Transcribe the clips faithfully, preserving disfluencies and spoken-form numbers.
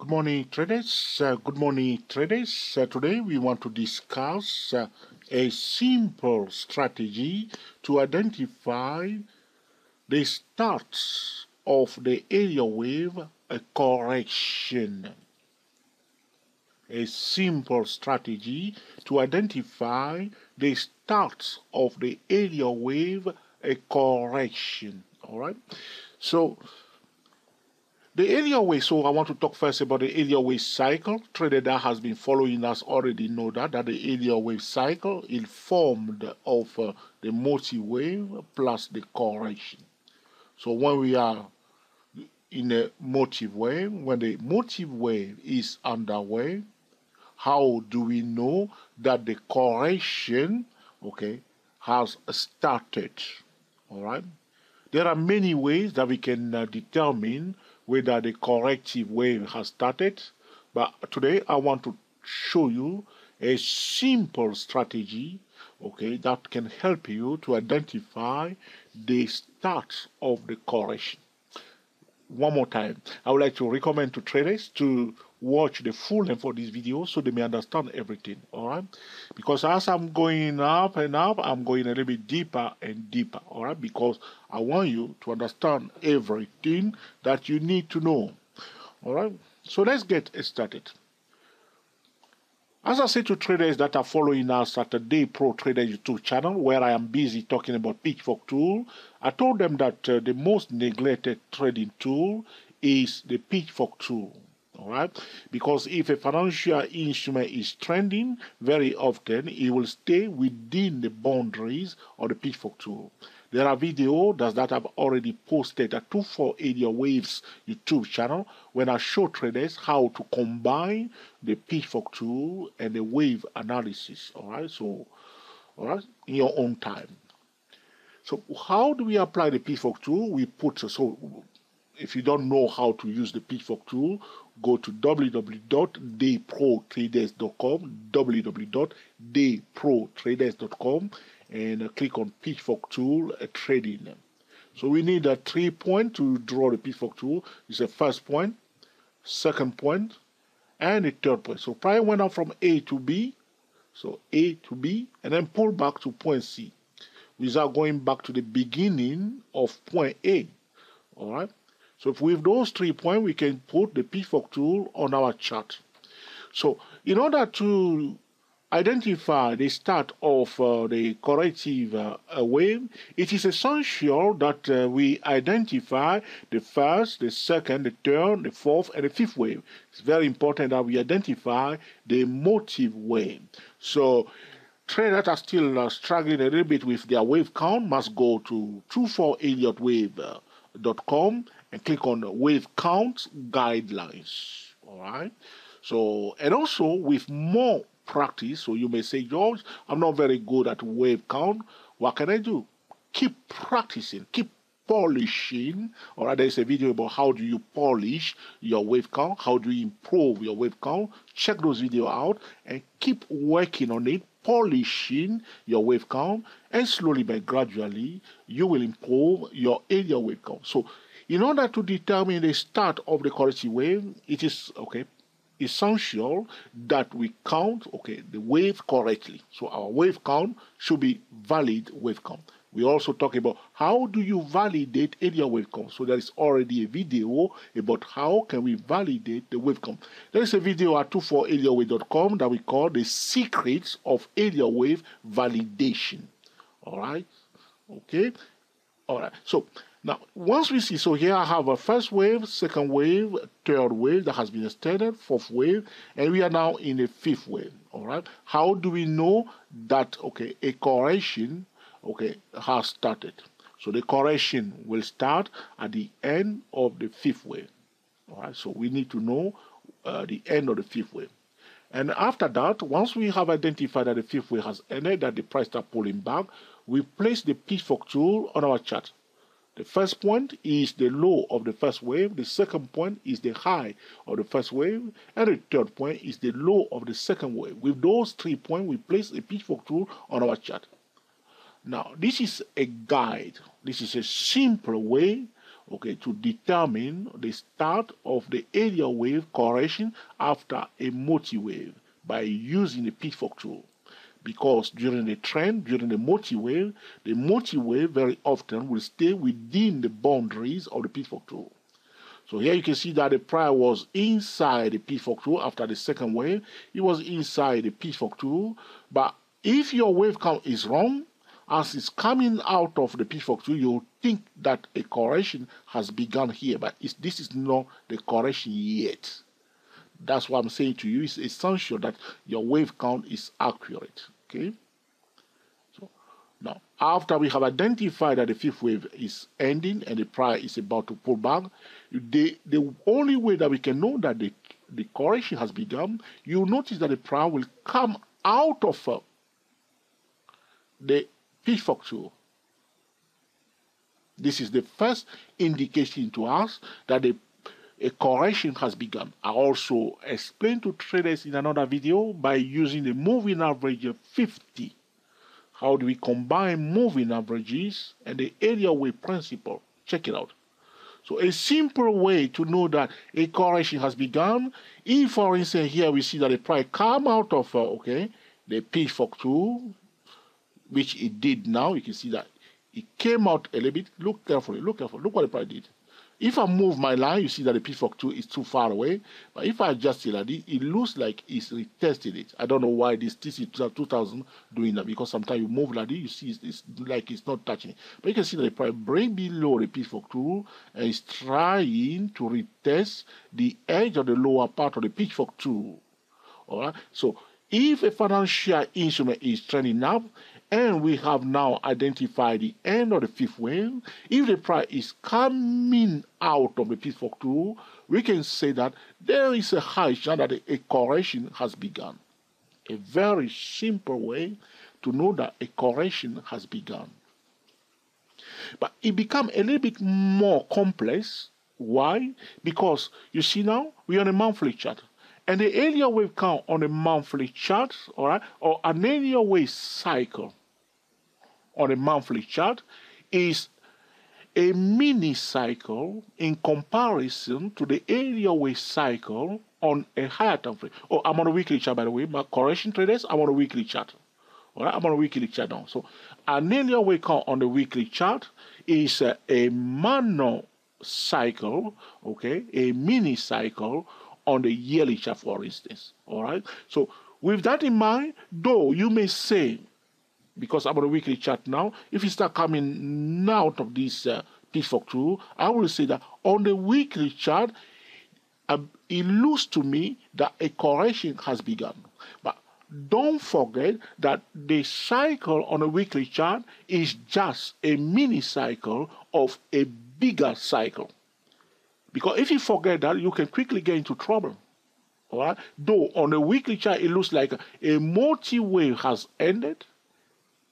Good morning, traders. Uh, good morning, traders. Uh, today we want to discuss uh, a simple strategy to identify the starts of the Elliott Wave a correction. A simple strategy to identify the starts of the Elliott Wave a correction. All right. So. The Elliott Wave, so I want to talk first about the Elliott Wave cycle. Trader that has been following us already know that, that the Elliott Wave cycle is formed of uh, the multi-wave plus the correction. So when we are in a multi-wave, when the multi-wave is underway, how do we know that the correction, okay, has started? All right. There are many ways that we can uh, determine whether the corrective wave has started, but today I want to show you a simple strategy, okay, that can help you to identify the start of the correction. One more time, I would like to recommend to traders to watch the full length of this video so they may understand everything, all right? Because as I'm going up and up, I'm going a little bit deeper and deeper, all right? Because I want you to understand everything that you need to know, all right? So let's get started. As I say to traders that are following us at the Day Pro Trader YouTube channel, where I am busy talking about P F O C tool, I told them that uh, the most neglected trading tool is the P F O C tool. All right, because if a financial instrument is trending, very often it will stay within the boundaries of the P F O C tool. There are videos that I've already posted at twenty-four elliott waves YouTube channel when I show traders how to combine the P F O C tool and the wave analysis. All right, so all right, in your own time. So how do we apply the P F O C tool? We put so. If you don't know how to use the P F O C tool, go to w w w dot day pro traders dot com, w w w dot day pro traders dot com, and click on P F O C tool uh, trading. So we need a three point to draw the P F O C tool. It's a first point, second point, and a third point. So prior went up from A to B, so A to B, and then pull back to point C, without going back to the beginning of point A. All right. So if with those three points, we can put the P F O C tool on our chart. So in order to identify the start of uh, the corrective uh, wave, it is essential that uh, we identify the first, the second, the third, the fourth, and the fifth wave. It's very important that we identify the motive wave. So traders are still uh, struggling a little bit with their wave count must go to twenty-four elliott wave dot com and click on wave count guidelines. All right. So, and also with more practice, so you may say, George, I'm not very good at wave count. What can I do? Keep practicing, keep polishing. All right. There's a video about how do you polish your wave count, how do you improve your wave count. Check those videos out and keep working on it, polishing your wave count, and slowly but gradually you will improve your area wave count. So in order to determine the start of the corrective wave, it is okay essential that we count okay the wave correctly. So our wave count should be valid wave count. We also talk about how do you validate area wave count. So there is already a video about how can we validate the wave count. There is a video at twenty-four elliott wave dot com that we call the secrets of area wave validation. All right, okay, all right. So now, once we see, so here I have a first wave, second wave, third wave that has been extended, fourth wave, and we are now in a fifth wave, all right? How do we know that, okay, a correction, okay, has started? So the correction will start at the end of the fifth wave, all right? So we need to know uh, the end of the fifth wave. And after that, once we have identified that the fifth wave has ended, that the price starts pulling back, we place the P F O C tool on our chart. The first point is the low of the first wave, the second point is the high of the first wave, and the third point is the low of the second wave. With those three points, we place a P F O C tool on our chart. Now, this is a guide. This is a simple way, okay, to determine the start of the area wave correction after a multi-wave by using the P F O C tool. Because during the trend, during the multi-wave, the multi-wave very often will stay within the boundaries of the P F O C tool. So here you can see that the prior was inside the P F O C tool after the second wave. It was inside the P F O C tool. But if your wave count is wrong, as it's coming out of the P F O C tool, you'll think that a correction has begun here. But it's, this is not the correction yet. That's what I'm saying to you. It's essential that your wave count is accurate. Okay. So now, after we have identified that the fifth wave is ending and the prior is about to pull back, the the only way that we can know that the the correction has begun, you'll notice that the prior will come out of uh, the P F O C tool. This is the first indication to us that the a correction has begun. I also explained to traders in another video by using the moving average of fifty. How do we combine moving averages and the area wave principle? Check it out. So a simple way to know that a correction has begun, if for instance here we see that the price come out of uh, okay, the P F O C tool, which it did now. You can see that it came out a little bit. Look carefully, look carefully, look what the price did. If I move my line, you see that the P F O C two is too far away. But if I adjust it like this, it looks like it's retested it. I don't know why this T C two thousand doing that, because sometimes you move like this, you see it's, it's like it's not touching it. But you can see that the price break below the P F O C two and is trying to retest the edge of the lower part of the P F O C two. All right. So if a financial instrument is trending up, and we have now identified the end of the fifth wave, if the price is coming out of the P F O C tool, we can say that there is a high chance that a correction has begun. A very simple way to know that a correction has begun. But it becomes a little bit more complex. Why? Because you see now, we're on a monthly chart. And the area wave count on a monthly chart, all right, or an area wave cycle on a monthly chart is a mini cycle in comparison to the area wave cycle on a higher time frame. Oh, I'm on a weekly chart, by the way. My correction traders, I'm on a weekly chart. All right, I'm on a weekly chart now. So an area wave count on the weekly chart is a, a mono cycle, okay, a mini cycle on the yearly chart, for instance. All right. So with that in mind, though, you may say, because I'm on a weekly chart now, if you start coming out of this uh, P F O C two, I will say that on the weekly chart, uh, it looks to me that a correction has begun. But don't forget that the cycle on a weekly chart is just a mini cycle of a bigger cycle. Because if you forget that, you can quickly get into trouble. All right? Though on a weekly chart, it looks like a multi-wave has ended.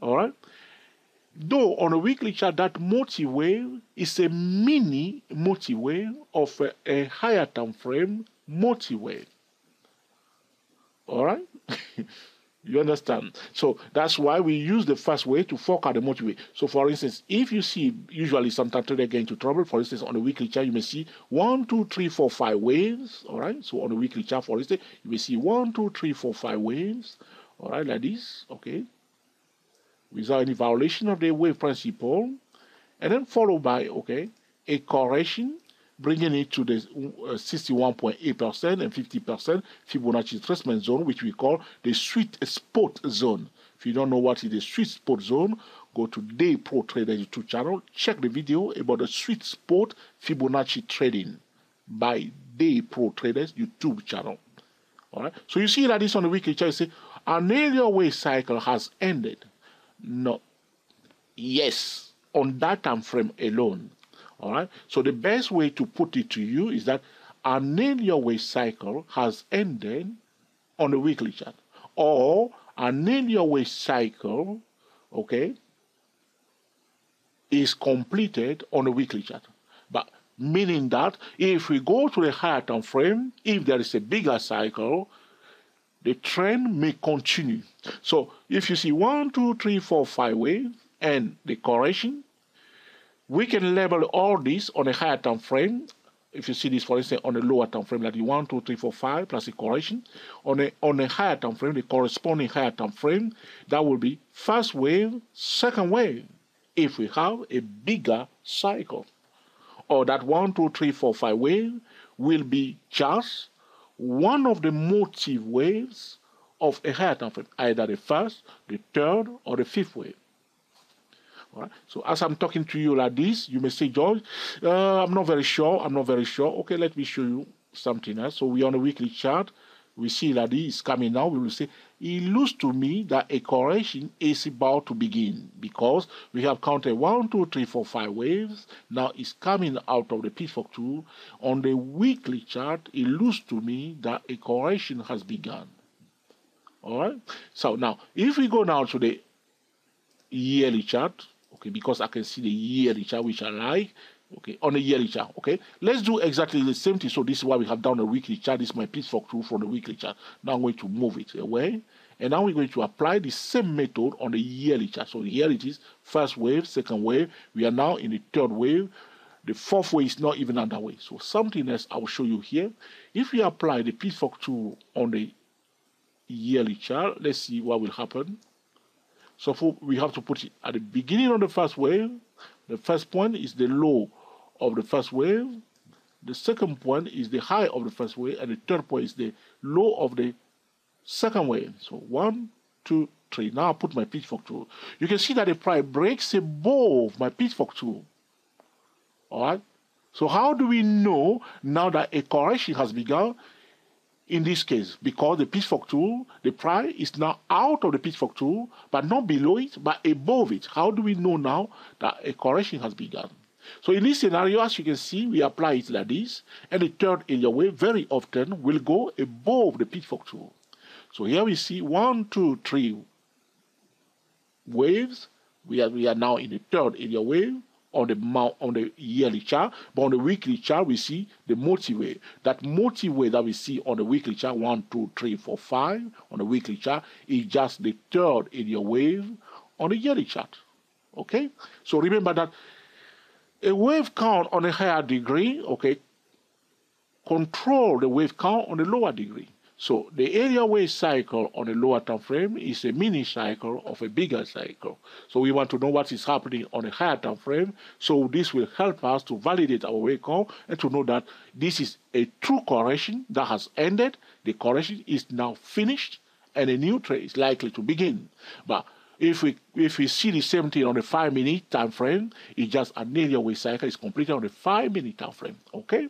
All right? Though on a weekly chart, that multi-wave is a mini multi-wave of a, a higher time frame multi-wave. All right? You understand? So that's why we use the first way to forecast the multi-wave. So for instance, if you see, usually sometimes traders get into trouble. For instance, on the weekly chart, you may see one, two, three, four, five waves. All right. So on the weekly chart, for instance, you may see one, two, three, four, five waves. All right, like this. Okay. Without any violation of the wave principle, and then followed by okay a correction, bringing it to the sixty-one point eight percent and fifty percent Fibonacci retracement zone, which we call the sweet spot zone. If you don't know what is the sweet spot zone, go to Day Pro Trader YouTube channel, check the video about the sweet spot Fibonacci trading by Day Pro Traders YouTube channel. All right. So you see that this on the weekly chart, you say, an area wave cycle has ended. No. Yes, on that time frame alone. All right. So the best way to put it to you is that an area wave cycle has ended on the weekly chart, or an area wave cycle, okay, is completed on the weekly chart. But meaning that if we go to the higher time frame, if there is a bigger cycle, the trend may continue. So if you see one, two, three, four, five waves and the correction, We can label all this on a higher time frame. If you see this, for instance, on a lower time frame, like the one, two, three, four, five, plus the correlation. On a on a higher time frame, the corresponding higher time frame, that will be first wave, second wave, if we have a bigger cycle. Or that one, two, three, four, five wave will be just one of the motive waves of a higher time frame, either the first, the third, or the fifth wave. Right. So as I'm talking to you like this, you may say, George, uh, I'm not very sure, I'm not very sure. Okay, let me show you something else. So we're on a weekly chart. We see that this is coming now. We will say, it looks to me that a correction is about to begin because we have counted one, two, three, four, five waves. Now it's coming out of the P F O C two. On the weekly chart, it looks to me that a correction has begun. All right. So now, if we go now to the yearly chart, okay, because I can see the yearly chart, which I like, okay, on a yearly chart, okay. Let's do exactly the same thing. So this is why we have done a weekly chart. This is my P F O C two from the weekly chart. Now I'm going to move it away, and now we're going to apply the same method on the yearly chart. So here it is, first wave, second wave. We are now in the third wave. The fourth wave is not even underway. So something else I will show you here. If we apply the P F O C two on the yearly chart, let's see what will happen. So for, we have to put it at the beginning of the first wave. The first point is the low of the first wave. The second point is the high of the first wave. And the third point is the low of the second wave. So one, two, three. Now I put my P F O C two. You can see that the price breaks above my P F O C two. All right. So how do we know now that a correction has begun? In this case, because the P F O C two, the price is now out of the P F O C two, but not below it, but above it. How do we know now that a correction has begun? So in this scenario, as you can see, we apply it like this, and the third area wave very often will go above the P F O C two. So here we see one, two, three waves. We are, we are now in the third area wave. On the, on the yearly chart, but on the weekly chart, we see the motive wave. That motive wave that we see on the weekly chart, one, two, three, four, five, on the weekly chart, is just the third area wave on the yearly chart. Okay? So remember that a wave count on a higher degree, okay, control the wave count on a lower degree. So the area wave cycle on a lower time frame is a mini cycle of a bigger cycle. So we want to know what is happening on a higher time frame. So this will help us to validate our wave count and to know that this is a true correction that has ended. The correction is now finished and a new trade is likely to begin. But if we if we see the same thing on a five minute time frame, it's just an area wave cycle is completed on a five minute time frame. Okay?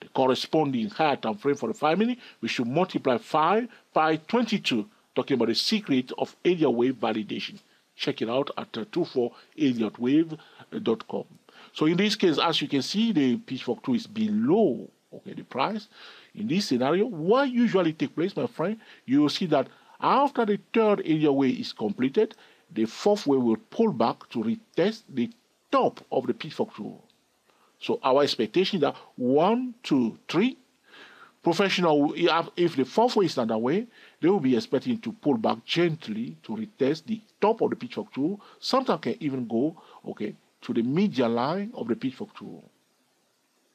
The corresponding higher time frame for the five minute, we should multiply five by twenty-two. Talking about the secret of area wave validation. Check it out at twenty-four elliott wave dot com. So in this case, as you can see, the P F O C two is below, okay, the price. In this scenario, what usually takes place, my friend, you will see that after the third area wave is completed, the fourth wave will pull back to retest the top of the P F O C two. So our expectation is that one, two, three, professional, if the fourth wave is underway, they will be expecting to pull back gently to retest the top of the P F O C two. Sometimes can even go, okay, to the median line of the P F O C two.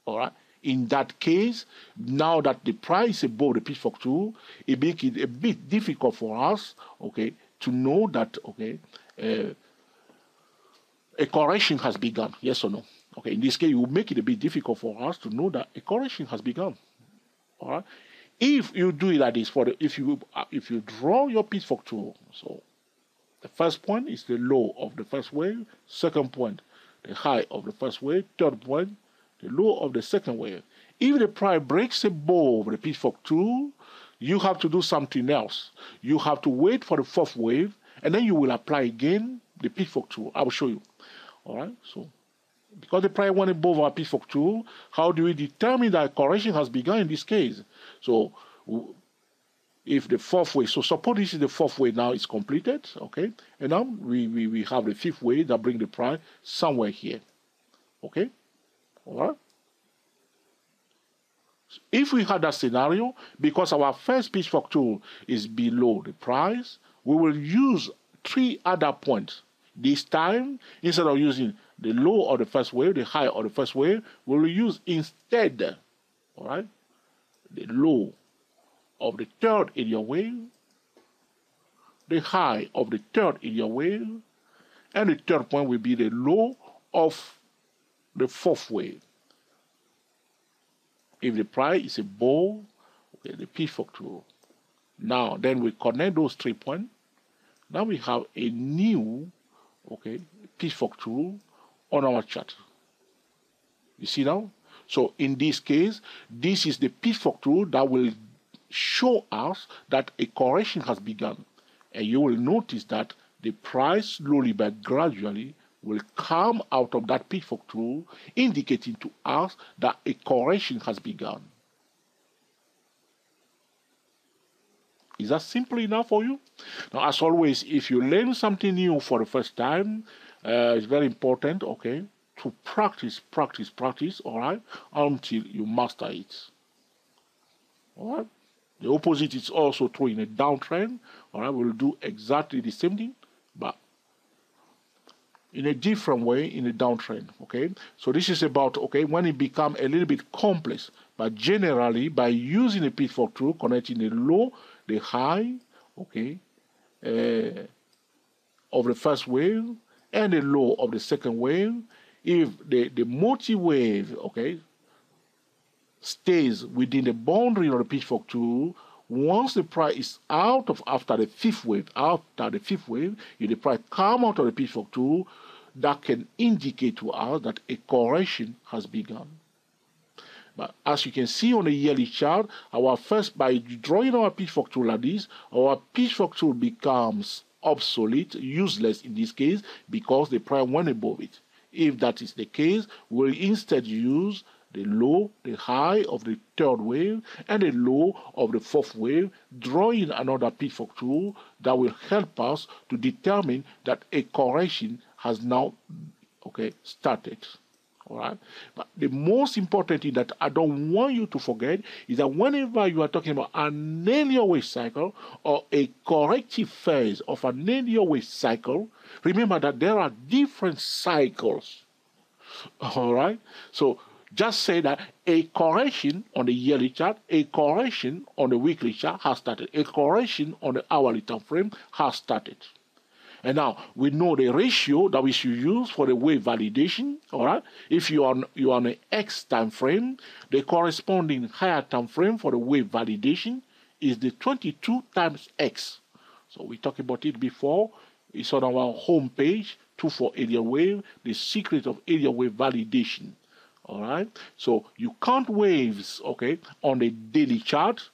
All right. In that case, now that the price is above the P F O C two, it makes it a bit difficult for us, okay, to know that, okay, uh, a correction has begun, yes or no? Okay, in this case, it will make it a bit difficult for us to know that a correction has begun. All right. If you do it like this, for the, if you if you draw your P F O C two, so the first point is the low of the first wave, second point, the high of the first wave, third point, the low of the second wave. If the price breaks above the P F O C two, you have to do something else. You have to wait for the fourth wave, and then you will apply again the P F O C two. I will show you. All right, so. Because the price went above our P F O C two, how do we determine that correction has begun in this case? So, if the fourth wave, so suppose this is the fourth wave now is completed, okay? And now we, we, we have the fifth wave that brings the price somewhere here, okay? All right? If we had that scenario, because our first P F O C two is below the price, we will use three other points. This time, instead of using the low of the first wave, the high of the first wave, we will use instead, all right, the low of the third in your wave, the high of the third in your wave, and the third point will be the low of the fourth wave. If the price is a bull, the P F O C two. Now, then we connect those three points. Now we have a new, okay, P F O C two on our chart. You see now? So in this case, this is the P F O C two that will show us that a correction has begun. And you will notice that the price slowly but gradually will come out of that P F O C two, indicating to us that a correction has begun. Is that simple enough for you? Now, as always, if you learn something new for the first time, uh, it's very important, okay, to practice, practice, practice, all right, until you master it. All right? The opposite is also true in a downtrend, all right? We'll do exactly the same thing, but in a different way in a downtrend, okay? So this is about, okay, when it becomes a little bit complex, but generally by using a P F O C two, connecting the low, the high, okay, uh, of the first wave and the low of the second wave, if the, the multi-wave, okay, stays within the boundary of the P F O C two, once the price is out of after the fifth wave, after the fifth wave, if the price comes out of the P F O C two, that can indicate to us that a correction has begun. But as you can see on the yearly chart, our first, by drawing our P F O C two like this, our P F O C two becomes obsolete, useless in this case, because the price went above it. If that is the case, we'll instead use the low, the high of the third wave, and the low of the fourth wave, drawing another P F O C two that will help us to determine that a correction has now, okay, started. All right. But the most important thing that I don't want you to forget is that whenever you are talking about an Elliott wave cycle or a corrective phase of an Elliott wave cycle, remember that there are different cycles. All right. So just say that a correction on the yearly chart, a correction on the weekly chart has started, a correction on the hourly time frame has started. And now we know the ratio that we should use for the wave validation. All right, if you are you are on an X time frame, the corresponding higher time frame for the wave validation is the twenty-two times X. So we talked about it before. It's on our home page, twenty-four Elliott Wave, the secret of Elliott Wave validation. All right, so you count waves, okay, on the daily chart.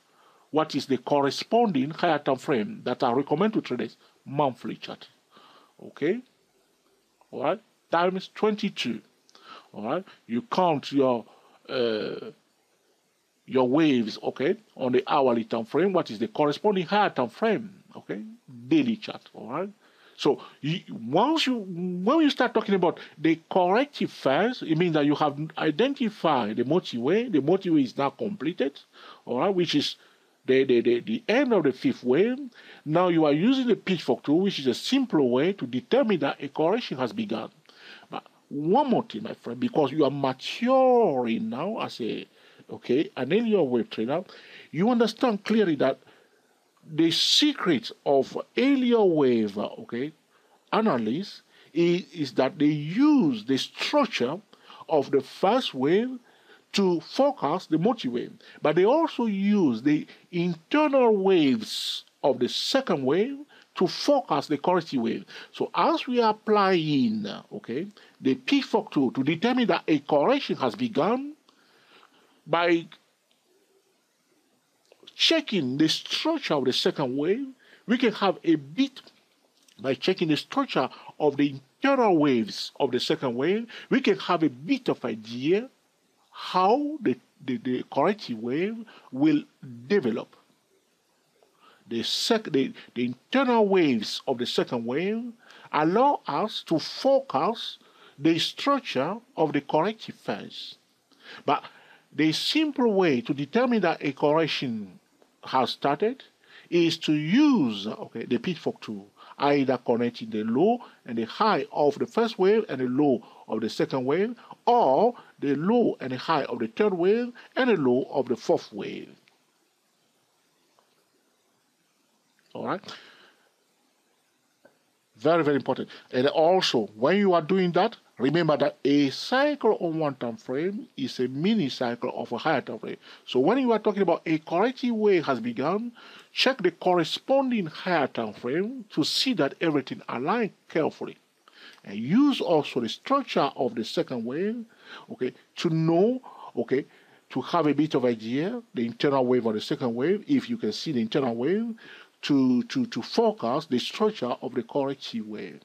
What is the corresponding higher time frame that I recommend to traders? Monthly chart. Okay, all right, times twenty-two. All right, you count your uh, your waves, okay, on the hourly time frame. What is the corresponding higher time frame? Okay, daily chart. All right, so you, once you when you start talking about the corrective phase, it means that you have identified the multi-way. The multi-way is now completed. All right, which is The, the, the, the end of the fifth wave. Now you are using the P F O C two, which is a simpler way to determine that a correction has begun. But one more thing, my friend, because you are maturing now as a, okay, an Elliott wave trader, you understand clearly that the secret of Elliott wave, okay, analysis is, is that they use the structure of the first wave to forecast the multi-wave, but they also use the internal waves of the second wave to forecast the corrective wave. So as we are applying, okay, the P F O C two to determine that a correction has begun, by checking the structure of the second wave, we can have a bit, by checking the structure of the internal waves of the second wave, we can have a bit of idea how the, the, the corrective wave will develop. The, sec, the, the internal waves of the second wave allow us to focus the structure of the corrective phase. But the simple way to determine that a correction has started is to use, okay, the P F O C two either connecting the low and the high of the first wave and the low of the second wave, or the low and the high of the third wave and the low of the fourth wave. All right. Very, very important. And also, when you are doing that, remember that a cycle on one time frame is a mini cycle of a higher time frame. So when you are talking about a corrective wave has begun, check the corresponding higher time frame to see that everything aligns carefully. And use also the structure of the second wave, okay, to know, okay, to have a bit of idea, the internal wave or the second wave, if you can see the internal wave, to, to, to focus the structure of the corrective wave.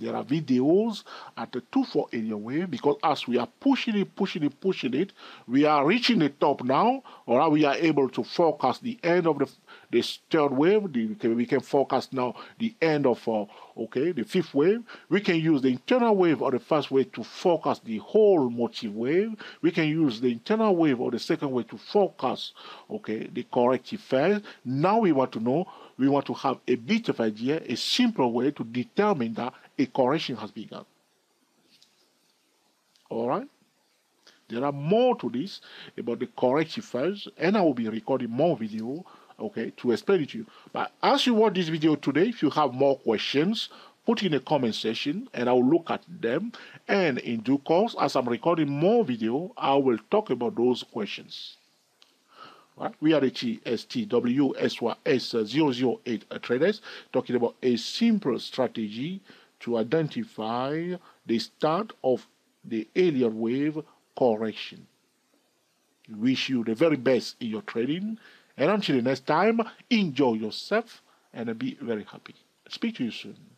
There are videos at the twenty-four elliott wave, because as we are pushing it, pushing it, pushing it, we are reaching the top now, or we are able to forecast the end of the, the third wave. The, we, can, we can forecast now the end of uh, okay the fifth wave. We can use the internal wave or the first wave to forecast the whole motive wave. We can use the internal wave or the second wave to forecast okay the corrective phase. Now we want to know. We want to have a bit of idea, a simple way to determine that a correction has begun. All right? There are more to this about the corrective phase, and I will be recording more video, okay, to explain it to you. But as you watch this video today, if you have more questions, put in the comment section, and I will look at them. And in due course, as I'm recording more video, I will talk about those questions. Right. We are the T S T W S Y S zero zero eight traders, talking about a simple strategy to identify the start of the Elliott wave correction. Wish you the very best in your trading, and until the next time, enjoy yourself and be very happy. Speak to you soon.